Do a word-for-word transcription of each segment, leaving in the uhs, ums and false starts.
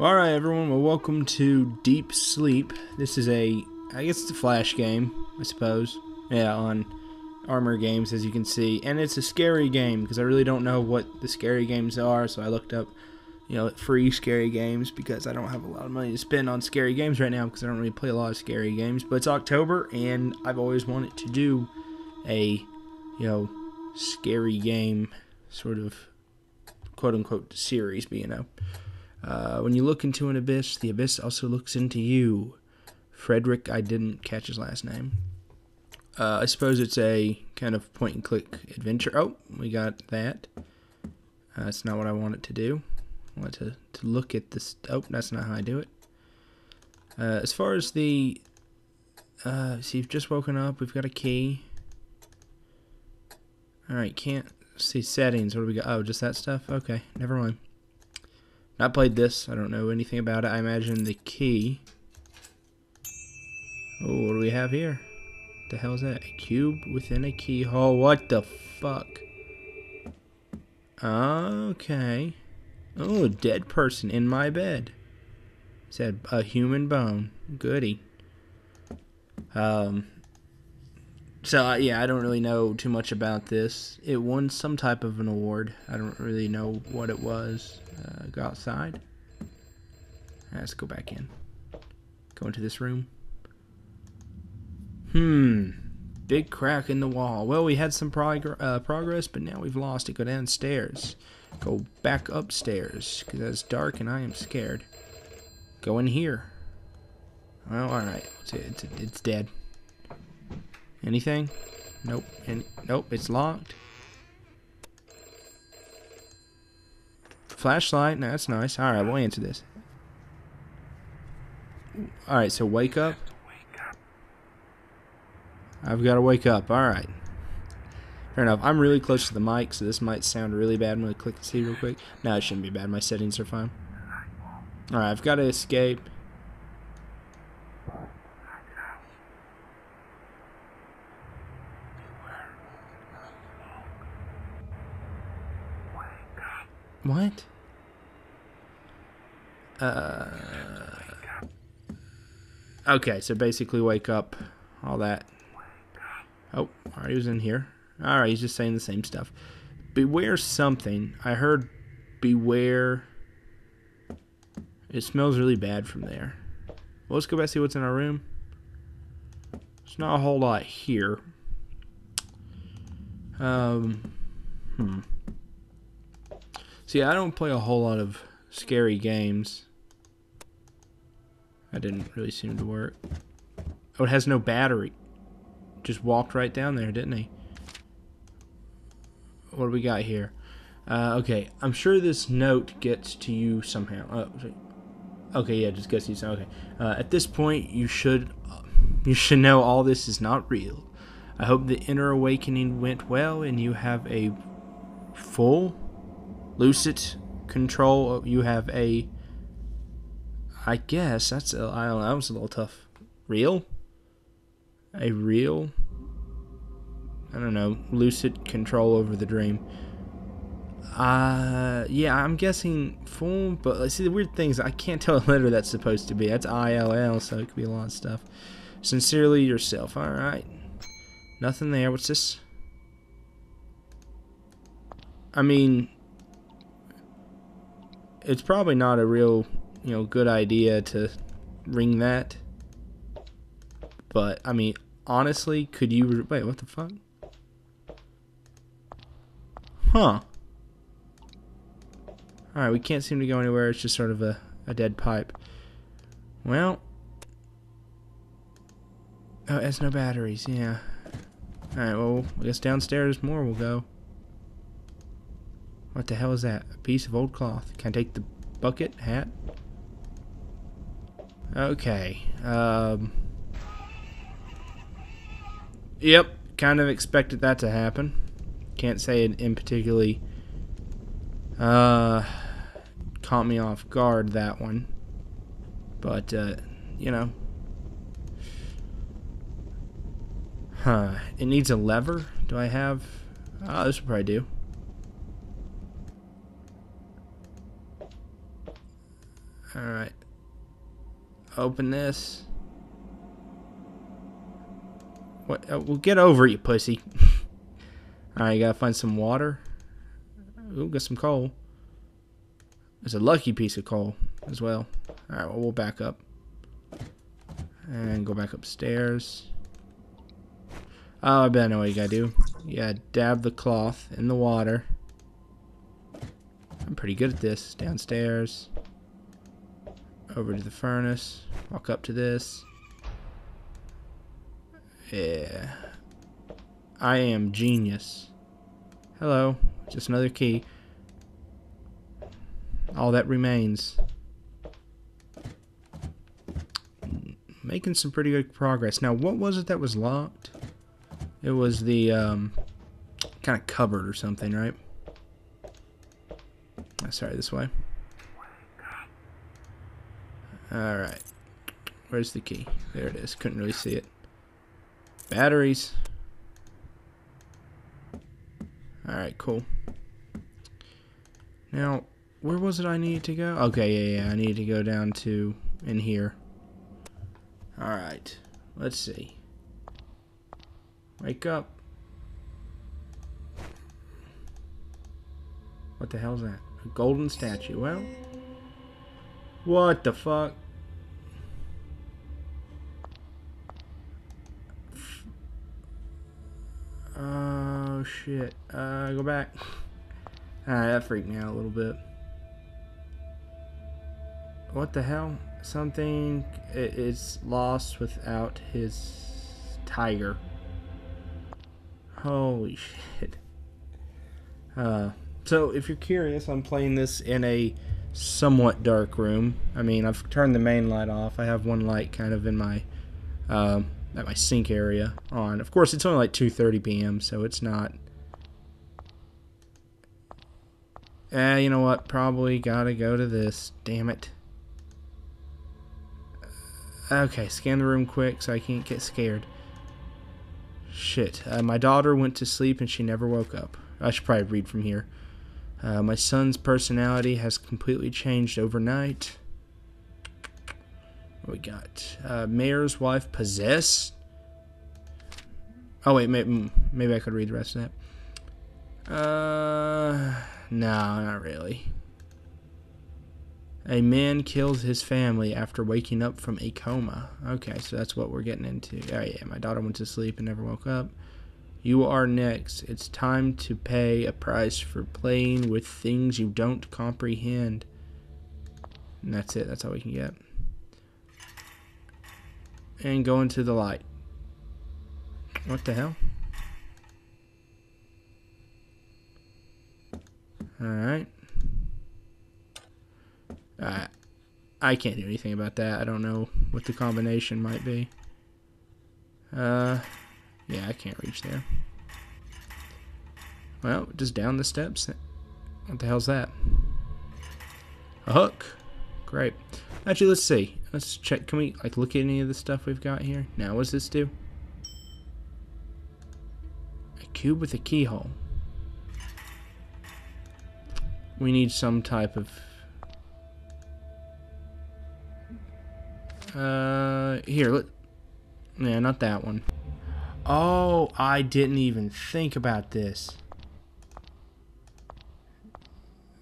Alright everyone, well welcome to Deep Sleep. This is a, I guess it's a flash game, I suppose. Yeah, on Armor Games, as you can see. And it's a scary game, because I really don't know what the scary games are, so I looked up, you know, free scary games, because I don't have a lot of money to spend on scary games right now, because I don't really play a lot of scary games. But it's October, and I've always wanted to do a, you know, scary game sort of quote-unquote series, but you know. Uh, when you look into an abyss, the abyss also looks into you. Frederick, I didn't catch his last name. Uh, I suppose it's a kind of point-and-click adventure. Oh, we got that. Uh, that's not what I wanted to do. I wanted to, to look at this. Oh, that's not how I do it. Uh, as far as the... Uh, see, you've just woken up. We've got a key. Alright, can't see settings. What do we got? Oh, just that stuff? Okay, never mind. Not played this. I don't know anything about it. I imagine the key. Oh, what do we have here? The hell is that? A cube within a keyhole. What the fuck? Okay. Oh, a dead person in my bed. Said a human bone. Goody. Um. So yeah, I don't really know too much about this. It won some type of an award. I don't really know what it was. Uh, go outside. Right, let's go back in. Go into this room. Hmm. Big crack in the wall. Well, we had some prog uh, progress, but now we've lost it. Go downstairs. Go back upstairs, because it's dark and I am scared. Go in here. Well, all right. It's it's, it's dead. Anything? Nope. And nope. It's locked. Flashlight. No, that's nice. All right, we'll answer this. All right. So wake up. I've got to wake up. All right. Fair enough. I'm really close to the mic, so this might sound really bad. I'm gonna click and see real quick. No, it shouldn't be bad. My settings are fine. All right. I've got to escape. What? Uh, okay, so basically wake up, all that. Oh, alright, he was in here. Alright, he's just saying the same stuff. Beware something. I heard beware. It smells really bad from there. Well, let's go back and see what's in our room. There's not a whole lot here. Um, hmm. See, I don't play a whole lot of scary games. That didn't really seem to work. Oh, it has no battery. Just walked right down there, didn't he? What do we got here? Uh, okay, I'm sure this note gets to you somehow. Oh, okay, yeah, just gets to you somehow. Okay. Uh, at this point, you should, you should know all this is not real. I hope the inner awakening went well and you have a full... lucid control. You have a. I guess that's a, I don't know. That was a little tough. Real. A real. I don't know. Lucid control over the dream. Uh, yeah, I'm guessing full. But let's see, the weird things. I can't tell what letter that's supposed to be. That's I L L, so it could be a lot of stuff. Sincerely yourself. All right. Nothing there. What's this? I mean. It's probably not a real, you know, good idea to ring that. But I mean, honestly, could you? Wait, what the fuck? Huh? All right, we can't seem to go anywhere. It's just sort of a a dead pipe. Well, oh, it has no batteries. Yeah. All right. Well, I guess downstairs more will go. What the hell is that? A piece of old cloth. Can I take the bucket hat? Okay. Um, yep. Kind of expected that to happen. Can't say it in particularly. Uh, caught me off guard, that one. But uh, you know. Huh. It needs a lever. Do I have? Oh, this would probably do. Alright. Open this. What? Oh, well, get over it, you pussy. Alright, you gotta find some water. Ooh, got some coal. There's a lucky piece of coal as well. Alright, well, we'll back up. And go back upstairs. Oh, I bet I know what you gotta do. Yeah, dab the cloth in the water. I'm pretty good at this. Downstairs. Over to the furnace. Walk up to this. Yeah. I am genius. Hello. Just another key. All that remains. Making some pretty good progress. Now, what was it that was locked? It was the um, kind of cupboard or something, right? Oh, sorry, this way. Alright. Where's the key? There it is. Couldn't really see it. Batteries. Alright, cool. Now, where was it I needed to go? Okay, yeah, yeah, I needed to go down to in here. Alright. Let's see. Wake up. What the hell's that? A golden statue. Well, what the fuck? Oh, shit. Uh, go back. Alright, that freaked me out a little bit. What the hell? Something is lost without his tiger. Holy shit. Uh, so if you're curious, I'm playing this in a somewhat dark room. I mean, I've turned the main light off. I have one light kind of in my um, at my sink area on. Of course, it's only like two thirty p m, so it's not. Eh, you know what? Probably gotta go to this. Damn it. Okay, scan the room quick so I can't get scared. Shit. Uh, my daughter went to sleep and she never woke up. I should probably read from here. Uh, my son's personality has completely changed overnight. What we got? Uh, mayor's wife possessed? Oh, wait. Maybe, maybe I could read the rest of that. Uh, no, not really. A man kills his family after waking up from a coma. Okay, so that's what we're getting into. Oh yeah, my daughter went to sleep and never woke up. You are next. It's time to pay a price for playing with things you don't comprehend. And that's it. That's all we can get. And go into the light. What the hell? Alright. Uh, I can't do anything about that. I don't know what the combination might be. Uh, yeah, I can't reach there. Well, just down the steps. What the hell's that? A hook. Great. Actually, let's see. Let's check. Can we like look at any of the stuff we've got here? Now, what does this do? A cube with a keyhole. We need some type of... Uh, here, look. Yeah, not that one. Oh, I didn't even think about this.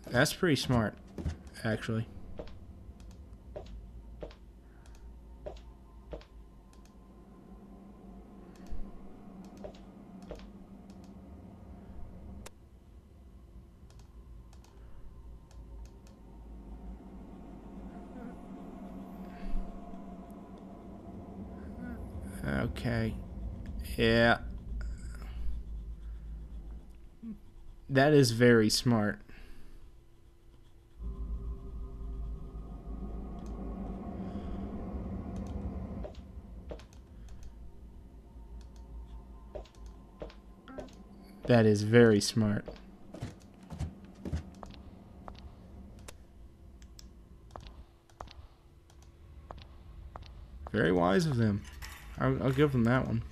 That's pretty smart, actually. Okay. Yeah. That is very smart. That is very smart. Very wise of them. I'll, I'll give them that one.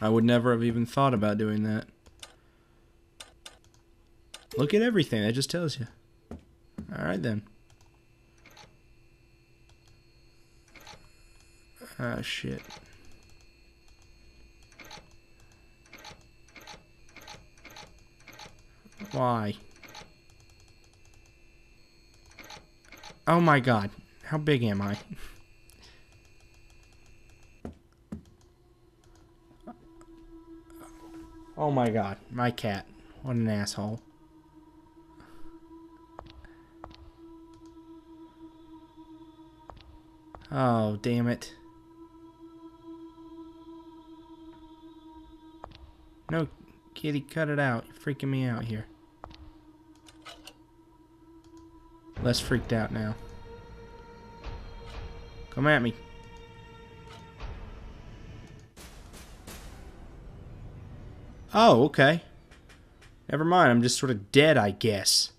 I would never have even thought about doing that. Look at everything. That just tells you. Alright then. Ah, shit. Why? Oh my god. How big am I? Oh my god. My cat. What an asshole. Oh, damn it. No, kitty, cut it out. You're freaking me out here. Less freaked out now. Come at me. Oh, okay. Never mind, I'm just sort of dead, I guess.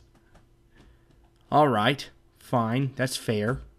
Alright, fine, that's fair.